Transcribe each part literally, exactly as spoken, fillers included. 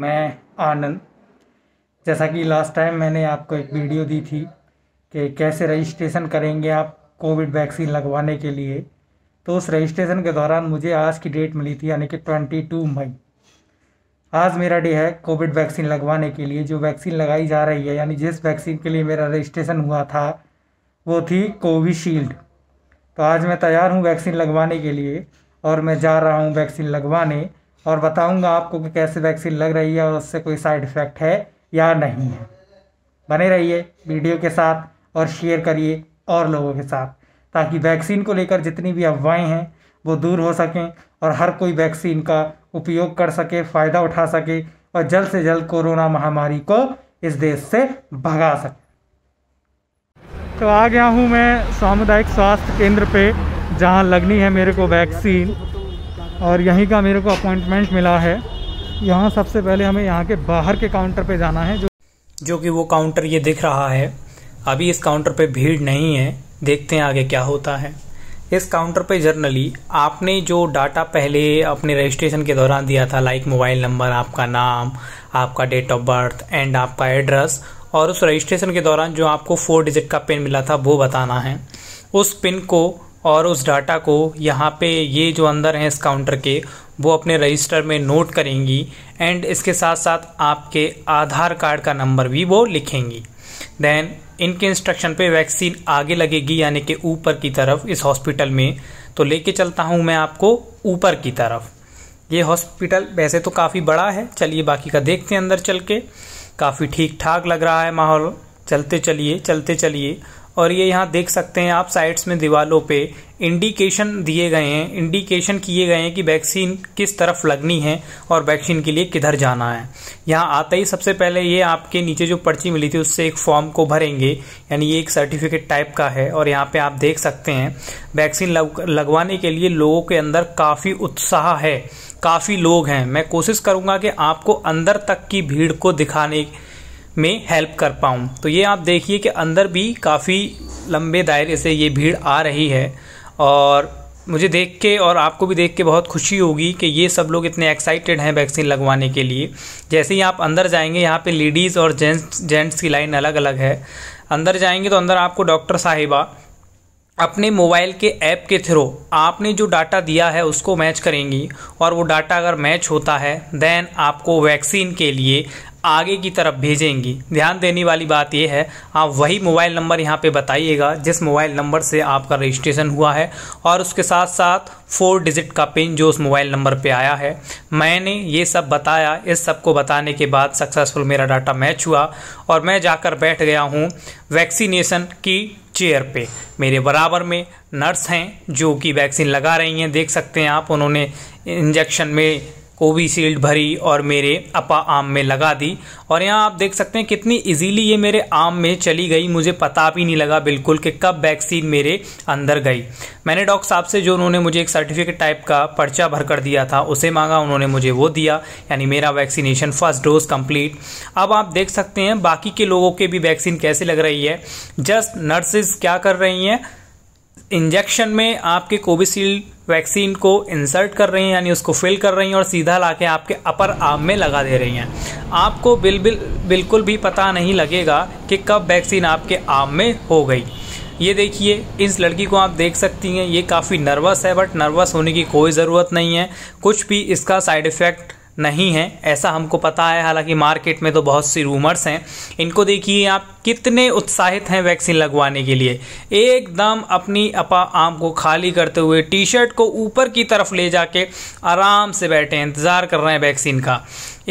मैं आनंद। जैसा कि लास्ट टाइम मैंने आपको एक वीडियो दी थी कि कैसे रजिस्ट्रेशन करेंगे आप कोविड वैक्सीन लगवाने के लिए, तो उस रजिस्ट्रेशन के दौरान मुझे आज की डेट मिली थी, यानी कि बाईस मई। आज मेरा डे है कोविड वैक्सीन लगवाने के लिए। जो वैक्सीन लगाई जा रही है, यानी जिस वैक्सीन के लिए मेरा रजिस्ट्रेशन हुआ था, वो थी कोविशील्ड। तो आज मैं तैयार हूँ वैक्सीन लगवाने के लिए और मैं जा रहा हूँ वैक्सीन लगवाने, और बताऊँगा आपको कि कैसे वैक्सीन लग रही है और उससे कोई साइड इफ़ेक्ट है या नहीं है। बने रहिए वीडियो के साथ और शेयर करिए और लोगों के साथ, ताकि वैक्सीन को लेकर जितनी भी अफवाहें हैं वो दूर हो सकें और हर कोई वैक्सीन का उपयोग कर सके, फ़ायदा उठा सके और जल्द से जल्द कोरोना महामारी को इस देश से भगा सके। तो आ गया हूँ मैं सामुदायिक स्वास्थ्य केंद्र पे, जहाँ लगनी है मेरे को वैक्सीन, और यहीं का मेरे को अपॉइंटमेंट मिला है। यहाँ सबसे पहले हमें यहाँ के बाहर के काउंटर पे जाना है, जो जो कि वो काउंटर ये दिख रहा है। अभी इस काउंटर पे भीड़ नहीं है, देखते हैं आगे क्या होता है। इस काउंटर पे जर्नली आपने जो डाटा पहले अपने रजिस्ट्रेशन के दौरान दिया था, लाइक मोबाइल नंबर, आपका नाम, आपका डेट ऑफ बर्थ एंड आपका एड्रेस, और उस रजिस्ट्रेशन के दौरान जो आपको फोर डिजिट का पिन मिला था वो बताना है। उस पिन को और उस डाटा को यहाँ पे ये जो अंदर हैं इस काउंटर के, वो अपने रजिस्टर में नोट करेंगी एंड इसके साथ साथ आपके आधार कार्ड का नंबर भी वो लिखेंगी। देन इनके इंस्ट्रक्शन पे वैक्सीन आगे लगेगी, यानी कि ऊपर की तरफ इस हॉस्पिटल में। तो लेके चलता हूँ मैं आपको ऊपर की तरफ। ये हॉस्पिटल वैसे तो काफ़ी बड़ा है। चलिए बाकी का देखते हैं अंदर चल के। काफ़ी ठीक ठाक लग रहा है माहौल। चलते चलिए चलते चलिए और ये यहाँ देख सकते हैं आप साइड्स में दीवालों पे इंडिकेशन दिए गए हैं, इंडिकेशन किए गए हैं कि वैक्सीन किस तरफ लगनी है और वैक्सीन के लिए किधर जाना है। यहाँ आते ही सबसे पहले ये आपके नीचे जो पर्ची मिली थी उससे एक फॉर्म को भरेंगे, यानी ये एक सर्टिफिकेट टाइप का है। और यहाँ पे आप देख सकते हैं वैक्सीन लग, लगवाने के लिए लोगों के अंदर काफ़ी उत्साह है, काफ़ी लोग हैं। मैं कोशिश करूँगा कि आपको अंदर तक की भीड़ को दिखाने में हेल्प कर पाऊँ। तो ये आप देखिए कि अंदर भी काफ़ी लंबे दायरे से ये भीड़ आ रही है और मुझे देख के और आपको भी देख के बहुत खुशी होगी कि ये सब लोग इतने एक्साइटेड हैं वैक्सीन लगवाने के लिए। जैसे ही आप अंदर जाएंगे, यहाँ पे लेडीज़ और जेंट्स जेंट्स की लाइन अलग अलग है। अंदर जाएंगे तो अंदर आपको डॉक्टर साहिबा अपने मोबाइल के ऐप के थ्रू आपने जो डाटा दिया है उसको मैच करेंगी, और वो डाटा अगर मैच होता है देन आपको वैक्सीन के लिए आगे की तरफ भेजेंगी। ध्यान देने वाली बात यह है, आप वही मोबाइल नंबर यहाँ पे बताइएगा जिस मोबाइल नंबर से आपका रजिस्ट्रेशन हुआ है, और उसके साथ साथ फोर डिजिट का पिन जो उस मोबाइल नंबर पे आया है। मैंने ये सब बताया। इस सब को बताने के बाद सक्सेसफुल मेरा डाटा मैच हुआ और मैं जाकर बैठ गया हूँ वैक्सीनेशन की चेयर पे। मेरे बराबर में नर्स हैं जो कि वैक्सीन लगा रही हैं। देख सकते हैं आप, उन्होंने इंजेक्शन में कोविशील्ड भरी और मेरे अपा आम में लगा दी। और यहाँ आप देख सकते हैं कितनी इजीली ये मेरे आम में चली गई। मुझे पता भी नहीं लगा बिल्कुल कि कब वैक्सीन मेरे अंदर गई। मैंने डॉक्टर साहब से जो उन्होंने मुझे एक सर्टिफिकेट टाइप का पर्चा भर कर दिया था उसे मांगा, उन्होंने मुझे वो दिया, यानी मेरा वैक्सीनेशन फर्स्ट डोज कम्प्लीट। अब आप देख सकते हैं बाकी के लोगों के भी वैक्सीन कैसे लग रही है। जस्ट नर्सेज क्या कर रही हैं, इंजेक्शन में आपके कोविशील्ड वैक्सीन को इंसर्ट कर रही हैं, यानी उसको फिल कर रही हैं और सीधा लाके आपके अपर आर्म में लगा दे रही हैं। आपको बिल्कुल बिल्कुल भी पता नहीं लगेगा कि कब वैक्सीन आपके आर्म में हो गई। ये देखिए इस लड़की को आप देख सकती हैं, ये काफ़ी नर्वस है, बट नर्वस होने की कोई ज़रूरत नहीं है। कुछ भी इसका साइड इफ़ेक्ट नहीं है, ऐसा हमको पता है। हालांकि मार्केट में तो बहुत सी रूमर्स हैं। इनको देखिए आप कितने उत्साहित हैं वैक्सीन लगवाने के लिए। एकदम अपनी अपा आम को खाली करते हुए टी शर्ट को ऊपर की तरफ ले जाके आराम से बैठे हैं, इंतज़ार कर रहे हैं वैक्सीन का।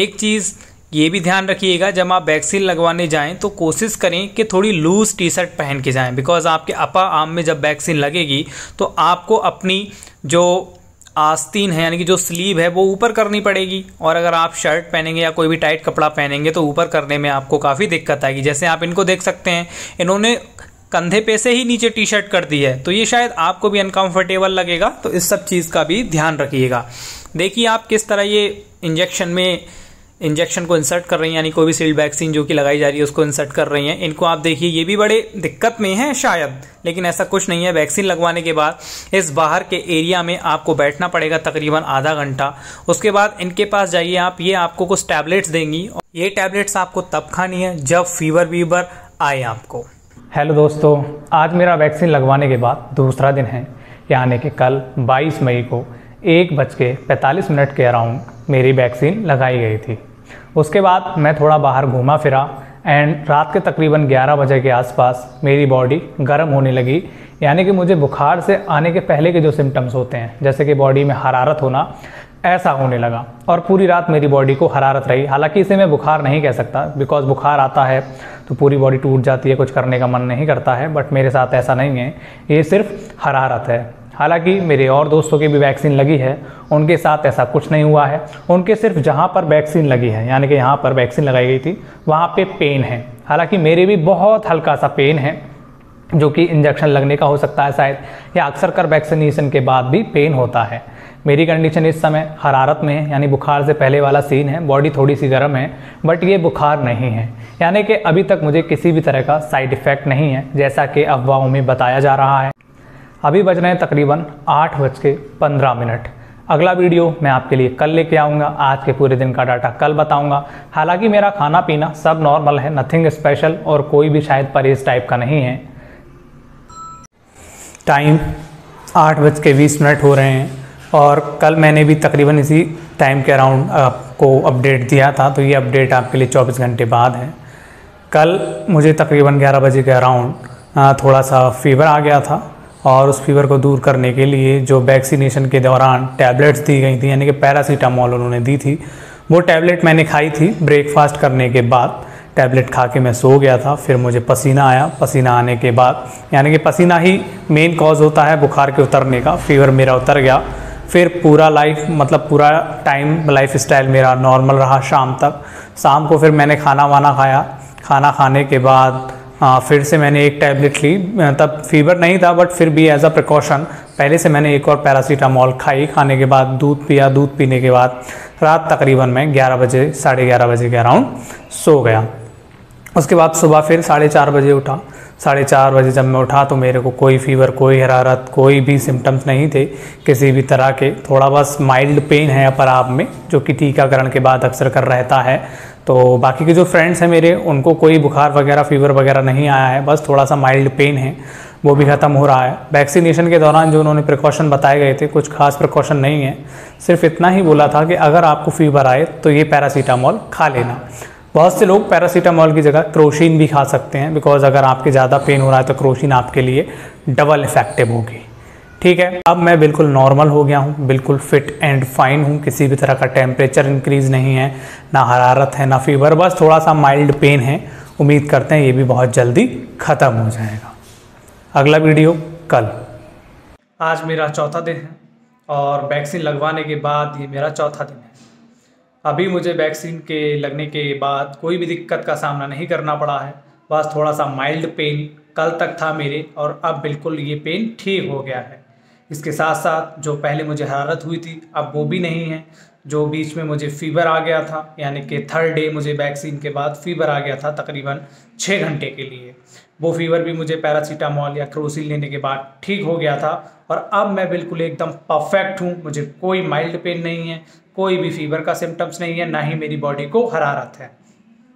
एक चीज़ ये भी ध्यान रखिएगा, जब आप वैक्सीन लगवाने जाएं तो कोशिश करें कि थोड़ी लूज़ टी शर्ट पहन के जाएँ, बिकॉज़ आपके अपा आम में जब वैक्सीन लगेगी तो आपको अपनी जो आस्तीन है, यानी कि जो स्लीव है, वो ऊपर करनी पड़ेगी। और अगर आप शर्ट पहनेंगे या कोई भी टाइट कपड़ा पहनेंगे तो ऊपर करने में आपको काफ़ी दिक्कत आएगी। जैसे आप इनको देख सकते हैं, इन्होंने कंधे पे से ही नीचे टी शर्ट कर दी है, तो ये शायद आपको भी अनकंफर्टेबल लगेगा। तो इस सब चीज़ का भी ध्यान रखिएगा। देखिए आप किस तरह ये इंजेक्शन में इंजेक्शन को इंसर्ट कर रही हैं, यानी कोविशील्ड वैक्सीन जो कि लगाई जा रही है उसको इंसर्ट कर रही हैं। इनको आप देखिए ये भी बड़े दिक्कत में हैं शायद, लेकिन ऐसा कुछ नहीं है। वैक्सीन लगवाने के बाद इस बाहर के एरिया में आपको बैठना पड़ेगा तकरीबन आधा घंटा, उसके बाद इनके पास जाइए आप, ये आपको कुछ टैबलेट्स देंगी। ये टैबलेट्स आपको तब खानी है जब फीवर वीवर आए आपको। हेलो दोस्तों, आज मेरा वैक्सीन लगवाने के बाद दूसरा दिन है, यानी कि कल बाईस मई को एक बज के पैंतालीस मिनट के अराउंड मेरी वैक्सीन लगाई गई थी। उसके बाद मैं थोड़ा बाहर घूमा फिरा एंड रात के तकरीबन ग्यारह बजे के आसपास मेरी बॉडी गर्म होने लगी, यानी कि मुझे बुखार से आने के पहले के जो सिम्टम्स होते हैं जैसे कि बॉडी में हरारत होना, ऐसा होने लगा और पूरी रात मेरी बॉडी को हरारत रही। हालांकि इसे मैं बुखार नहीं कह सकता, बिकॉज बुखार आता है तो पूरी बॉडी टूट जाती है, कुछ करने का मन नहीं करता है, बट मेरे साथ ऐसा नहीं है, ये सिर्फ हरारत है। हालांकि मेरे और दोस्तों की भी वैक्सीन लगी है, उनके साथ ऐसा कुछ नहीं हुआ है। उनके सिर्फ जहाँ पर वैक्सीन लगी है, यानी कि यहाँ पर वैक्सीन लगाई गई थी, वहाँ पे पेन है। हालांकि मेरे भी बहुत हल्का सा पेन है जो कि इंजेक्शन लगने का हो सकता है शायद, या अक्सर कर वैक्सीनेशन के बाद भी पेन होता है। मेरी कंडीशन इस समय हरारत में है, यानी बुखार से पहले वाला सीन है, बॉडी थोड़ी सी गर्म है, बट ये बुखार नहीं है, यानी कि अभी तक मुझे किसी भी तरह का साइड इफ़ेक्ट नहीं है जैसा कि अफवाहों में बताया जा रहा है। अभी बज रहे हैं तकरीबन आठ बज के पंद्रह मिनट। अगला वीडियो मैं आपके लिए कल लेके आऊँगा, आज के पूरे दिन का डाटा कल बताऊँगा। हालांकि मेरा खाना पीना सब नॉर्मल है, नथिंग स्पेशल, और कोई भी शायद परहेज टाइप का नहीं है। टाइम आठ बज के बीस मिनट हो रहे हैं और कल मैंने भी तकरीबन इसी टाइम के अराउंड आपको अपडेट दिया था, तो ये अपडेट आपके लिए चौबीस घंटे बाद है। कल मुझे तकरीबन ग्यारह बजे के अराउंड थोड़ा सा फीवर आ गया था और उस फीवर को दूर करने के लिए जो वैक्सीनेशन के दौरान टैबलेट्स दी गई थी, यानी कि पैरासीटामोल उन्होंने दी थी, वो टैबलेट मैंने खाई थी। ब्रेकफास्ट करने के बाद टैबलेट खा के मैं सो गया था, फिर मुझे पसीना आया। पसीना आने के बाद, यानी कि पसीना ही मेन कॉज़ होता है बुखार के उतरने का, फीवर मेरा उतर गया। फिर पूरा लाइफ मतलब पूरा टाइम लाइफ स्टाइल मेरा नॉर्मल रहा शाम तक। शाम को फिर मैंने खाना वाना खाया, खाना खाने के बाद आ, फिर से मैंने एक टैबलेट ली। तब फीवर नहीं था बट फिर भी एज अ प्रिकॉशन पहले से मैंने एक और पैरासीटामोल खाई। खाने के बाद दूध पिया, दूध पीने के बाद रात तकरीबन मैं ग्यारह बजे साढ़े ग्यारह बजे के अराउंड सो गया। उसके बाद सुबह फिर साढ़े चार बजे उठा। साढ़े चार बजे जब मैं उठा तो मेरे को कोई फीवर, कोई हरारत, कोई भी सिम्टम्स नहीं थे किसी भी तरह के। थोड़ा बस माइल्ड पेन है अपर आर्म में जो कि टीकाकरण के बाद अक्सर कर रहता है। तो बाकी के जो फ्रेंड्स हैं मेरे, उनको कोई बुखार वगैरह फीवर वगैरह नहीं आया है, बस थोड़ा सा माइल्ड पेन है, वो भी ख़त्म हो रहा है। वैक्सीनेशन के दौरान जो उन्होंने प्रिकॉशन बताए गए थे, कुछ खास प्रिकॉशन नहीं है, सिर्फ इतना ही बोला था कि अगर आपको फीवर आए तो ये पैरासीटामोल खा लेना। बहुत से लोग पैरासीटामोल की जगह क्रोसिन भी खा सकते हैं, बिकॉज अगर आपके ज़्यादा पेन हो रहा है तो क्रोसिन आपके लिए डबल इफेक्टिव होगी। ठीक है, अब मैं बिल्कुल नॉर्मल हो गया हूँ, बिल्कुल फिट एंड फाइन हूँ। किसी भी तरह का टेम्परेचर इंक्रीज़ नहीं है, ना हरारत है, ना फीवर, बस थोड़ा सा माइल्ड पेन है। उम्मीद करते हैं ये भी बहुत जल्दी ख़त्म हो जाएगा। अगला वीडियो कल। आज मेरा चौथा दिन है और वैक्सीन लगवाने के बाद ये मेरा चौथा दिन है। अभी मुझे वैक्सीन के लगने के बाद कोई भी दिक्कत का सामना नहीं करना पड़ा है, बस थोड़ा सा माइल्ड पेन कल तक था मेरे और अब बिल्कुल ये पेन ठीक हो गया है। इसके साथ साथ जो पहले मुझे हरारत हुई थी अब वो भी नहीं है। जो बीच में मुझे फीवर आ गया था, यानी कि थर्ड डे मुझे वैक्सीन के बाद फीवर आ गया था तकरीबन छः घंटे के लिए, वो फीवर भी मुझे पैरासीटामोल या क्रोसिन लेने के बाद ठीक हो गया था। और अब मैं बिल्कुल एकदम परफेक्ट हूँ, मुझे कोई माइल्ड पेन नहीं है, कोई भी फीवर का सिम्टम्स नहीं है, ना ही मेरी बॉडी को हरारत है।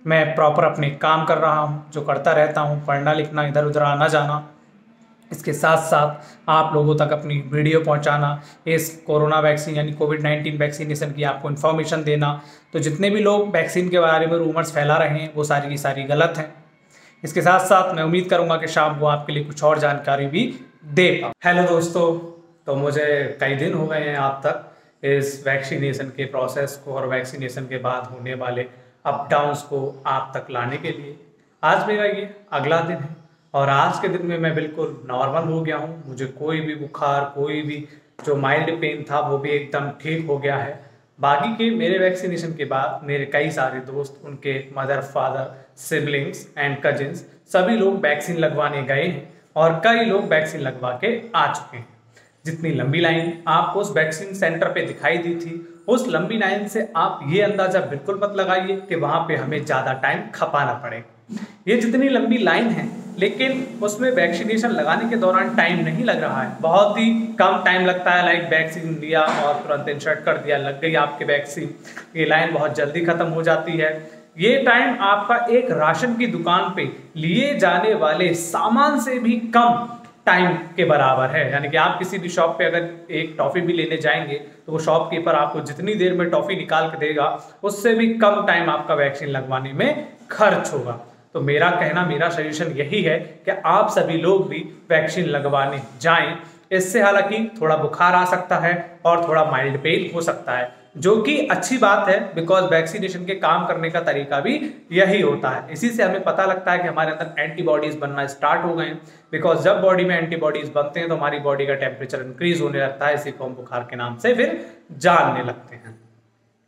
मैं प्रॉपर अपने काम कर रहा हूँ जो करता रहता हूँ, पढ़ना लिखना, इधर उधर आना जाना, इसके साथ साथ आप लोगों तक अपनी वीडियो पहुंचाना, इस कोरोना वैक्सीन यानी कोविड नाइन्टीन वैक्सीनेशन की आपको इन्फॉर्मेशन देना। तो जितने भी लोग वैक्सीन के बारे में रूमर्स फैला रहे हैं वो सारी की सारी गलत हैं। इसके साथ साथ मैं उम्मीद करूंगा कि शाम को आपके लिए कुछ और जानकारी भी दे पाऊँ। हेलो दोस्तों, तो मुझे कई दिन हो गए हैं आप तक इस वैक्सीनेशन के प्रोसेस को और वैक्सीनेशन के बाद होने वाले अप डाउन्स को आप तक लाने के लिए। आज मेरा ये अगला दिन है और आज के दिन में मैं बिल्कुल नॉर्मल हो गया हूँ। मुझे कोई भी बुखार, कोई भी जो माइल्ड पेन था वो भी एकदम ठीक हो गया है। बाकी के मेरे वैक्सीनेशन के बाद मेरे कई सारे दोस्त, उनके mother, father, siblings and cousins सभी लोग वैक्सीन लगवाने गए हैं और कई लोग वैक्सीन लगवा के आ चुके हैं। जितनी लंबी लाइन आपको उस वैक्सीन सेंटर पे दिखाई दी थी उस लंबी लाइन से आप ये अंदाजा बिल्कुल मत लगाइए कि वहाँ पे हमें ज़्यादा टाइम खपाना पड़ेगा। ये जितनी लंबी लाइन है, लेकिन उसमें वैक्सीनेशन लगाने के दौरान टाइम नहीं लग रहा है, बहुत ही कम टाइम लगता है। लाइक वैक्सीन लिया और तुरंत इंसर्ट कर दिया, लग गई आपकी वैक्सीन, ये लाइन बहुत जल्दी ख़त्म हो जाती है। ये टाइम आपका एक राशन की दुकान पे लिए जाने वाले सामान से भी कम टाइम के बराबर है। यानी कि आप किसी भी शॉप पे अगर एक टॉफ़ी भी लेने जाएंगे तो वो शॉपकीपर आपको जितनी देर में टॉफ़ी निकाल के देगा उससे भी कम टाइम आपका वैक्सीन लगवाने में खर्च होगा। तो मेरा कहना, मेरा सजेशन यही है कि आप सभी लोग भी वैक्सीन लगवाने जाएं। इससे हालांकि थोड़ा बुखार आ सकता है और थोड़ा माइल्ड पेन हो सकता है, जो कि अच्छी बात है, बिकॉज वैक्सीनेशन के काम करने का तरीका भी यही होता है। इसी से हमें पता लगता है कि हमारे अंदर एंटीबॉडीज़ बनना स्टार्ट हो गए हैं, बिकॉज जब बॉडी में एंटीबॉडीज़ बनते हैं तो हमारी बॉडी का टेम्परेचर इंक्रीज होने लगता है। इसी को हम बुखार के नाम से फिर जानने लगते हैं।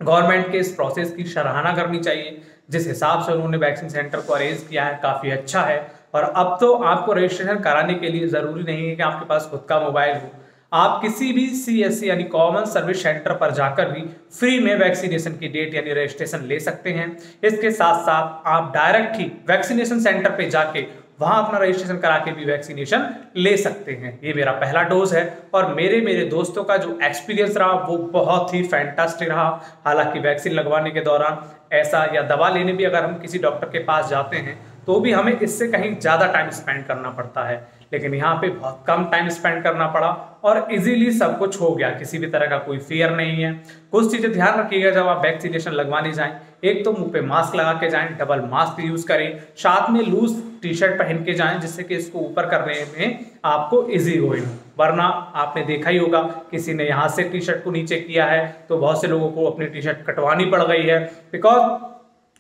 गवर्नमेंट के इस प्रोसेस की सराहना करनी चाहिए। जिस हिसाब से उन्होंने वैक्सीन सेंटर को अरेंज किया है काफ़ी अच्छा है। और अब तो आपको रजिस्ट्रेशन कराने के लिए ज़रूरी नहीं है कि आपके पास खुद का मोबाइल हो, आप किसी भी सी एस सी यानी कॉमन सर्विस सेंटर पर जाकर भी फ्री में वैक्सीनेशन की डेट यानी रजिस्ट्रेशन ले सकते हैं। इसके साथ साथ आप डायरेक्ट ही वैक्सीनेशन सेंटर पे जाके वहाँ अपना रजिस्ट्रेशन करा के भी वैक्सीनेशन ले सकते हैं। ये मेरा पहला डोज है और मेरे मेरे दोस्तों का जो एक्सपीरियंस रहा वो बहुत ही फैंटास्टिक रहा। हालांकि वैक्सीन लगवाने के दौरान ऐसा या दवा लेने भी अगर हम किसी डॉक्टर के पास जाते हैं तो भी हमें इससे कहीं ज़्यादा टाइम स्पेंड करना पड़ता है, लेकिन यहाँ पे बहुत कम टाइम स्पेंड करना पड़ा और इजीली सब कुछ हो गया। किसी भी तरह का कोई फियर नहीं है। कुछ चीज़ें ध्यान रखिएगा जब आप वैक्सीनेशन लगवाने जाएं, एक तो मुंह पे मास्क लगा के जाएं, डबल मास्क यूज़ करें, साथ में लूज टी शर्ट पहन के जाएं जिससे कि इसको ऊपर करने में आपको ईजी हो। वरना आपने देखा ही होगा किसी ने यहाँ से टी शर्ट को नीचे किया है तो बहुत से लोगों को अपनी टी शर्ट कटवानी पड़ गई है, बिकॉज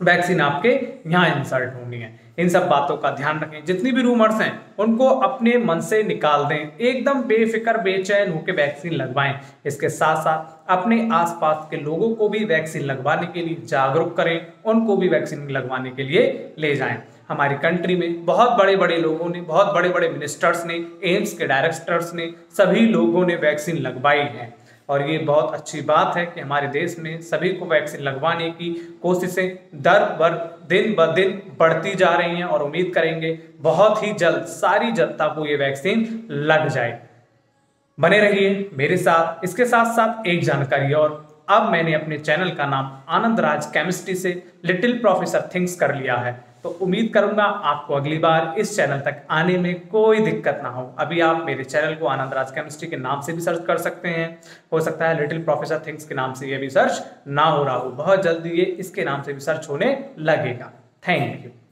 वैक्सीन आपके यहाँ इंसर्ट होनी है। इन सब बातों का ध्यान रखें। जितनी भी रूमर्स हैं उनको अपने मन से निकाल दें, एकदम बेफिक्र बेचैन होकर वैक्सीन लगवाएं। इसके साथ साथ अपने आसपास के लोगों को भी वैक्सीन लगवाने के लिए जागरूक करें, उनको भी वैक्सीन लगवाने के लिए ले जाएं। हमारी कंट्री में बहुत बड़े बड़े लोगों ने, बहुत बड़े बड़े मिनिस्टर्स ने, एम्स के डायरेक्टर्स ने, सभी लोगों ने वैक्सीन लगवाई है और ये बहुत अच्छी बात है कि हमारे देश में सभी को वैक्सीन लगवाने की कोशिशें दर बर दिन ब दिन बढ़ती जा रही हैं और उम्मीद करेंगे बहुत ही जल्द सारी जनता को ये वैक्सीन लग जाए। बने रहिए मेरे साथ। इसके साथ साथ एक जानकारी और, अब मैंने अपने चैनल का नाम आनंद राज केमिस्ट्री से लिटिल प्रोफेसर थिंग्स कर लिया है, तो उम्मीद करूंगा आपको अगली बार इस चैनल तक आने में कोई दिक्कत ना हो। अभी आप मेरे चैनल को आनंद राज केमिस्ट्री के नाम से भी सर्च कर सकते हैं, हो सकता है लिटिल प्रोफेसर थिंग्स के नाम से ये भी सर्च ना हो रहा हो, बहुत जल्दी ये इसके नाम से भी सर्च होने लगेगा। Thank you.